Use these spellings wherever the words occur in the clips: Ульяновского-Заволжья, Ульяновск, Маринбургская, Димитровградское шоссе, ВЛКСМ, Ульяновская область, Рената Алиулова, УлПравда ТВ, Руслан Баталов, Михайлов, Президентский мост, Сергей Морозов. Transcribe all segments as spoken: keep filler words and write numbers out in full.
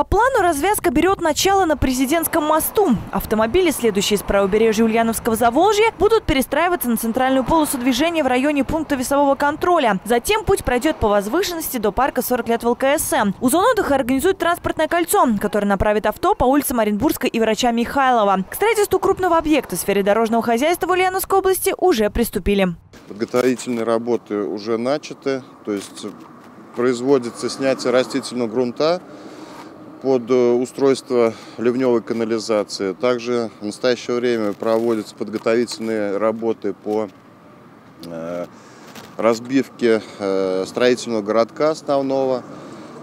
По плану развязка берет начало на Президентском мосту. Автомобили, следующие с правобережья Ульяновского-Заволжья, будут перестраиваться на центральную полосу движения в районе пункта весового контроля. Затем путь пройдет по возвышенности до парка сорок лет ВЛКСМ. У зон отдыха организуют транспортное кольцо, которое направит авто по улице Маринбургской и врача Михайлова. К строительству крупного объекта в сфере дорожного хозяйства в Ульяновской области уже приступили. Подготовительные работы уже начаты, то есть производится снятие растительного грунта под устройство ливневой канализации. Также в настоящее время проводятся подготовительные работы по разбивке строительного городка основного.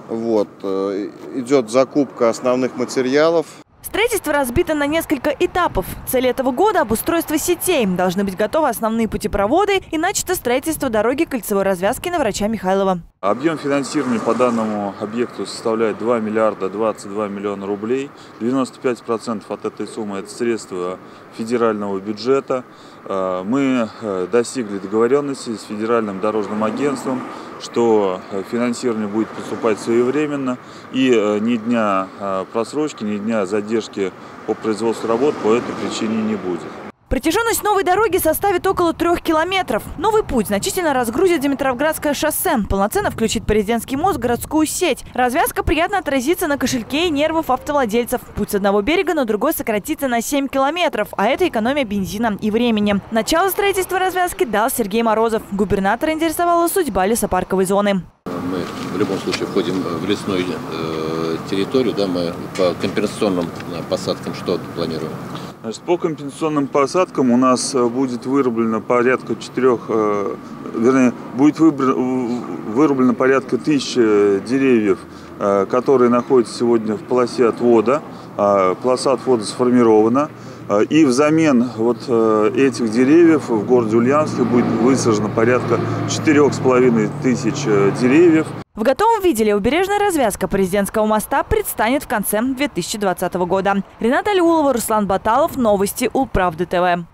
Вот. Идет закупка основных материалов. Строительство разбито на несколько этапов. Цель этого года – обустройство сетей. Должны быть готовы основные путепроводы и начато строительство дороги кольцевой развязки на врача Михайлова. Объем финансирования по данному объекту составляет два миллиарда двадцать два миллиона рублей. девяносто пять процентов от этой суммы – это средства федерального бюджета. Мы достигли договоренности с Федеральным дорожным агентством, что финансирование будет поступать своевременно и ни дня просрочки, ни дня задержки по производству работ по этой причине не будет. Протяженность новой дороги составит около трех километров. Новый путь значительно разгрузит Димитровградское шоссе, полноценно включит Президентский мост в городскую сеть. Развязка приятно отразится на кошельке и нервов автовладельцев. Путь с одного берега на другой сократится на семь километров, а это экономия бензина и времени. Начало строительства развязки дал Сергей Морозов. Губернатора интересовала судьба лесопарковой зоны. Мы в любом случае входим в лесную территорию, да, мы по компенсационным посадкам что планируем? Значит, по компенсационным посадкам у нас будет вырублено порядка четырех, э, вернее, будет выбр, вырублено порядка тысячи деревьев, э, которые находятся сегодня в полосе отвода. Э, полоса отвода сформирована. Э, и взамен вот э, этих деревьев в городе Ульяновске будет высажено порядка четырех с половиной тысяч деревьев. В готовом виде левобережная развязка Президентского моста предстанет в конце две тысячи двадцатого года. Рената Алиулова, Руслан Баталов. Новости УлПравды ТВ.